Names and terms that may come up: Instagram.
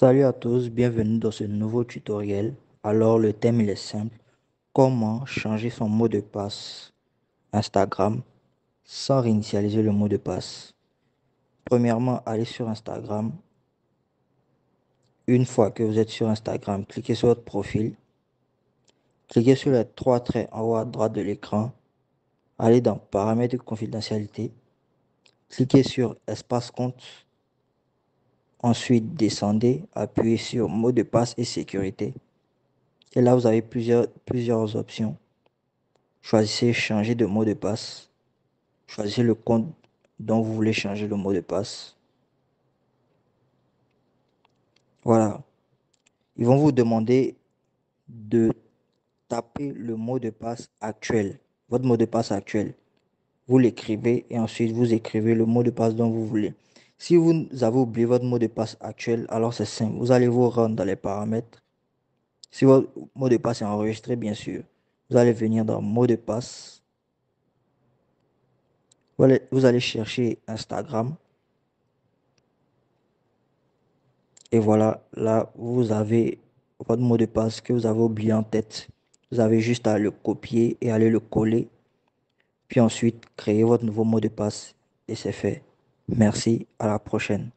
Salut à tous, bienvenue dans ce nouveau tutoriel. Alors le thème il est simple, comment changer son mot de passe Instagram sans réinitialiser le mot de passe. Premièrement, allez sur Instagram. Une fois que vous êtes sur Instagram, cliquez sur votre profil. Cliquez sur les trois traits en haut à droite de l'écran. Allez dans paramètres de confidentialité. Cliquez sur espace compte. Ensuite, descendez, appuyez sur mot de passe et sécurité. Et là, vous avez plusieurs options. Choisissez changer de mot de passe. Choisissez le compte dont vous voulez changer le mot de passe. Voilà. Ils vont vous demander de taper le mot de passe actuel. Votre mot de passe actuel. Vous l'écrivez et ensuite vous écrivez le mot de passe dont vous voulez. Si vous avez oublié votre mot de passe actuel, alors c'est simple. Vous allez vous rendre dans les paramètres. Si votre mot de passe est enregistré, bien sûr, vous allez venir dans mot de passe. Vous allez chercher Instagram. Et voilà, là, vous avez votre mot de passe que vous avez oublié en tête. Vous avez juste à le copier et aller le coller. Puis ensuite, créer votre nouveau mot de passe et c'est fait. Merci, à la prochaine.